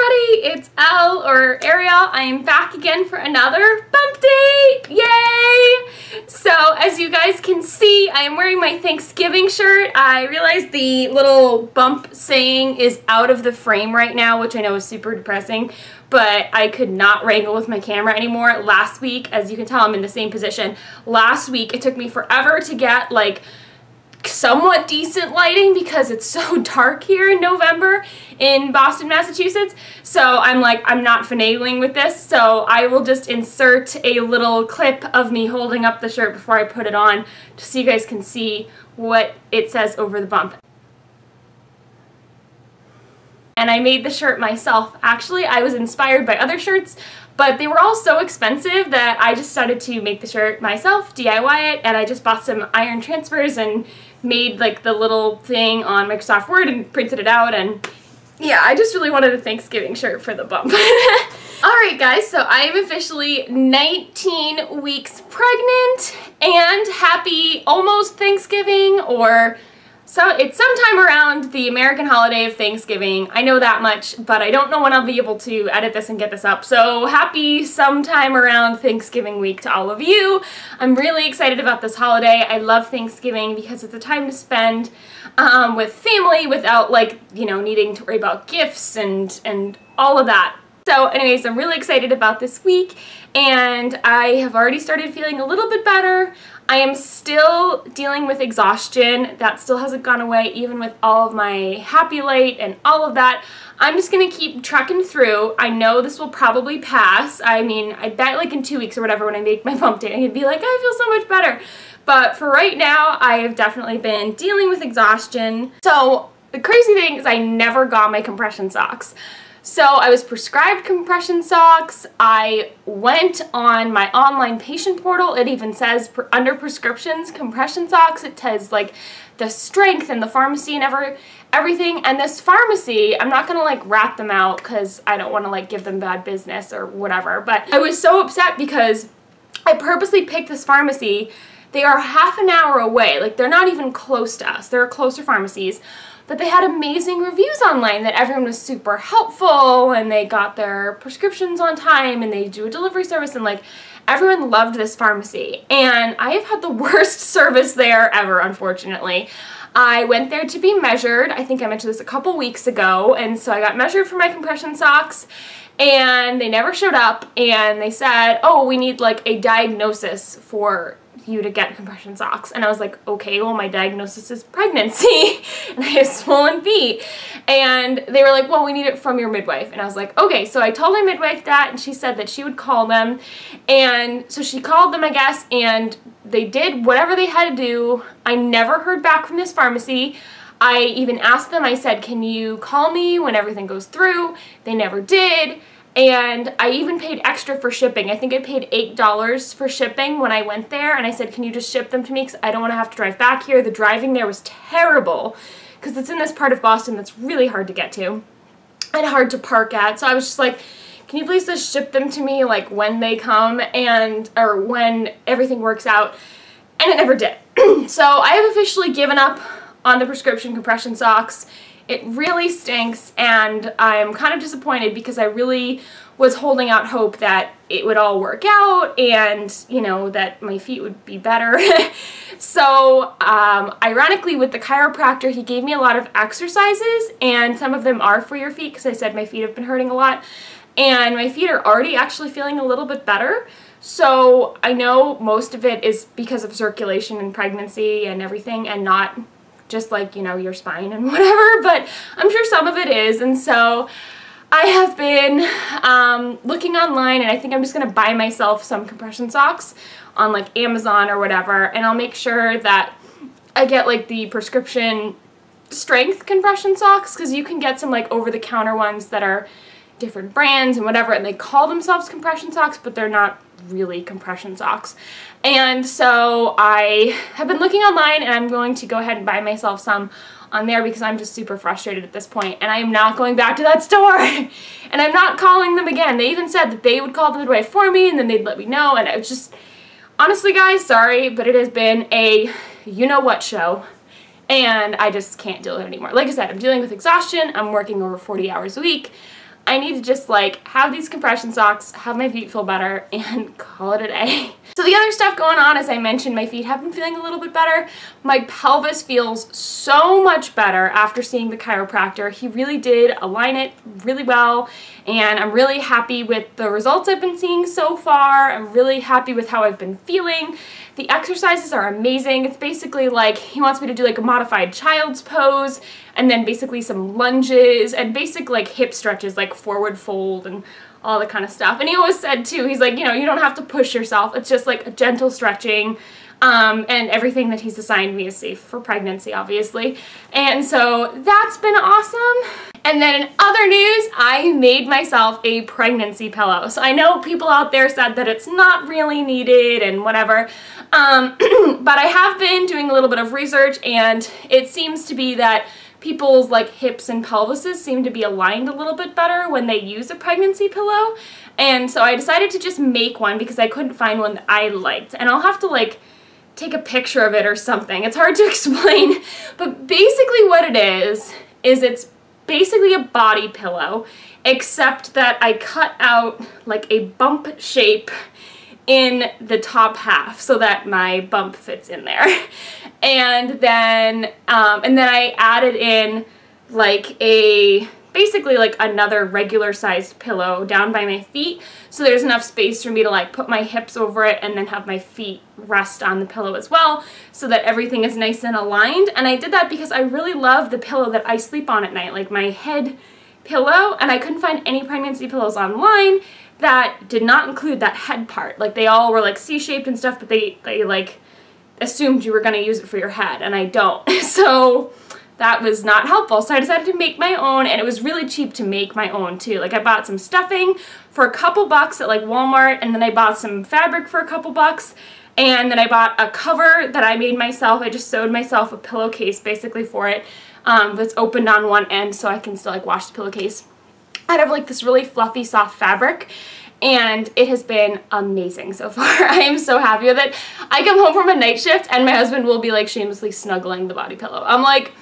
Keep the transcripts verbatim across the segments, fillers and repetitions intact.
everybody, it's Elle or Ariel. I am back again for another bump date, yay! So as you guys can see, I am wearing my Thanksgiving shirt. I realize the little bump saying is out of the frame right now, which I know is super depressing, but I could not wrangle with my camera anymore. Last week, as you can tell, I'm in the same position. Last week, it took me forever to get like somewhat decent lighting because it's so dark here in November in Boston, Massachusetts. So I'm like, I'm not finagling with this, so I will just insert a little clip of me holding up the shirt before I put it on just so you guys can see what it says over the bump. And I made the shirt myself. Actually, I was inspired by other shirts, but they were all so expensive that I just started to make the shirt myself, D I Y it, and I just bought some iron transfers and made like the little thing on Microsoft Word and printed it out, and yeah, I just really wanted a Thanksgiving shirt for the bump. Alright guys, so I am officially nineteen weeks pregnant, and happy almost Thanksgiving, or so it's sometime around the American holiday of Thanksgiving. I know that much, but I don't know when I'll be able to edit this and get this up. So happy sometime around Thanksgiving week to all of you. I'm really excited about this holiday. I love Thanksgiving because it's a time to spend um, with family without, like, you know, needing to worry about gifts and, and all of that. So anyways, I'm really excited about this week, and I have already started feeling a little bit better. I am still dealing with exhaustion. That still hasn't gone away, even with all of my Happy Light and all of that. I'm just gonna keep trekking through. I know this will probably pass. I mean, I bet like in two weeks or whatever when I make my bump day, I could be like, I feel so much better. But for right now, I have definitely been dealing with exhaustion. So the crazy thing is I never got my compression socks. So I was prescribed compression socks. I went on my online patient portal. It even says under prescriptions, compression socks. It says like the strength and the pharmacy and every, everything. And this pharmacy, I'm not going to like rat them out because I don't want to like give them bad business or whatever. But I was so upset because I purposely picked this pharmacy. They are half an hour away. Like, they're not even close to us. There are closer pharmacies. But they had amazing reviews online that everyone was super helpful, and they got their prescriptions on time, and they do a delivery service, and like everyone loved this pharmacy. And I have had the worst service there ever, unfortunately. I went there to be measured. I think I mentioned this a couple weeks ago, and so I got measured for my compression socks, and they never showed up, and they said, oh, we need like a diagnosis for you to get compression socks. And I was like, okay, well, my diagnosis is pregnancy and I have swollen feet. And they were like, well, we need it from your midwife. And I was like, okay. So I told my midwife that, and she said that she would call them. And so she called them, I guess, and they did whatever they had to do. I never heard back from this pharmacy. I even asked them, I said, can you call me when everything goes through? They never did. And I even paid extra for shipping. I think I paid eight dollars for shipping when I went there, and I said, can you just ship them to me because I don't want to have to drive back here. The driving there was terrible because it's in this part of Boston that's really hard to get to and hard to park at. So I was just like, can you please just ship them to me like when they come and or when everything works out? And it never did. So I have officially given up on the prescription compression socks. It really stinks, and I'm kind of disappointed because I really was holding out hope that it would all work out and, you know, that my feet would be better. So, um, ironically, with the chiropractor, he gave me a lot of exercises, and some of them are for your feet because I said my feet have been hurting a lot, and my feet are already actually feeling a little bit better. So I know most of it is because of circulation and pregnancy and everything, and not just like, you know, your spine and whatever, but I'm sure some of it is. And so I have been um, looking online, and I think I'm just gonna buy myself some compression socks on like Amazon or whatever, and I'll make sure that I get like the prescription strength compression socks, because you can get some like over-the-counter ones that are different brands and whatever, and they call themselves compression socks, but they're not really compression socks. And so I have been looking online, and I'm going to go ahead and buy myself some on there because I'm just super frustrated at this point, and I am not going back to that store. And I'm not calling them again. They even said that they would call the midwife for me, and then they'd let me know, and I was just, honestly guys, sorry, but it has been a you-know-what show, and I just can't deal with it anymore. Like I said, I'm dealing with exhaustion. I'm working over forty hours a week. I need to just like have these compression socks, have my feet feel better, and call it a day. So the other stuff going on, as I mentioned, my feet have been feeling a little bit better. My pelvis feels so much better after seeing the chiropractor. He really did align it really well, and I'm really happy with the results I've been seeing so far. I'm really happy with how I've been feeling. The exercises are amazing. It's basically like he wants me to do like a modified child's pose, and then basically some lunges and basic like hip stretches, like forward fold and all that kind of stuff. And he always said too, he's like, you know, you don't have to push yourself. It's just like a gentle stretching, um, and everything that he's assigned me is safe for pregnancy, obviously. And so that's been awesome. And then in other news, I made myself a pregnancy pillow. So I know people out there said that it's not really needed and whatever, um, but I have been doing a little bit of research, and it seems to be that people's like hips and pelvises seem to be aligned a little bit better when they use a pregnancy pillow. And so I decided to just make one because I couldn't find one that I liked, and I'll have to like take a picture of it or something. It's hard to explain, but basically what it is is it's basically a body pillow, except that I cut out like a bump shape in the top half so that my bump fits in there. And then um, and then I added in like a basically like another regular sized pillow down by my feet, so there's enough space for me to like put my hips over it and then have my feet rest on the pillow as well, so that everything is nice and aligned. And I did that because I really love the pillow that I sleep on at night, like my head pillow, and I couldn't find any pregnancy pillows online that did not include that head part. Like they all were like C-shaped and stuff, but they, they like assumed you were gonna use it for your head, and I don't. So that was not helpful. So I decided to make my own, and it was really cheap to make my own too. Like I bought some stuffing for a couple bucks at like Walmart, and then I bought some fabric for a couple bucks, and then I bought a cover that I made myself. I just sewed myself a pillowcase basically for it, um, that's opened on one end so I can still like wash the pillowcase, out of like this really fluffy soft fabric, and it has been amazing so far. I am so happy with it. I come home from a night shift and my husband will be like shamelessly snuggling the body pillow. I'm like,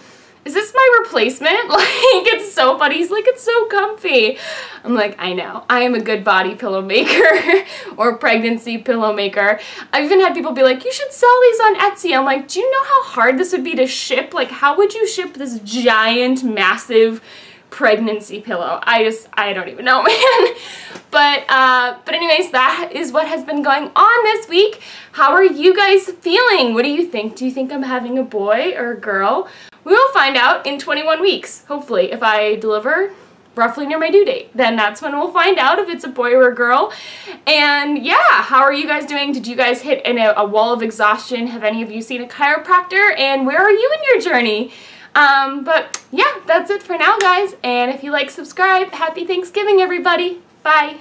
is this my replacement? Like, it's so funny. He's like, it's so comfy. I'm like, I know. I am a good body pillow maker or pregnancy pillow maker. I've even had people be like, you should sell these on Etsy. I'm like, do you know how hard this would be to ship? Like, how would you ship this giant, massive pregnancy pillow? I just, I don't even know, man. But, uh, but anyways, that is what has been going on this week. How are you guys feeling? What do you think? Do you think I'm having a boy or a girl? We will find out in twenty-one weeks, hopefully, if I deliver roughly near my due date. Then that's when we'll find out if it's a boy or a girl. And yeah, how are you guys doing? Did you guys hit in a, a wall of exhaustion? Have any of you seen a chiropractor? And where are you in your journey? Um, but yeah, that's it for now, guys. And if you like, subscribe. Happy Thanksgiving, everybody. Bye.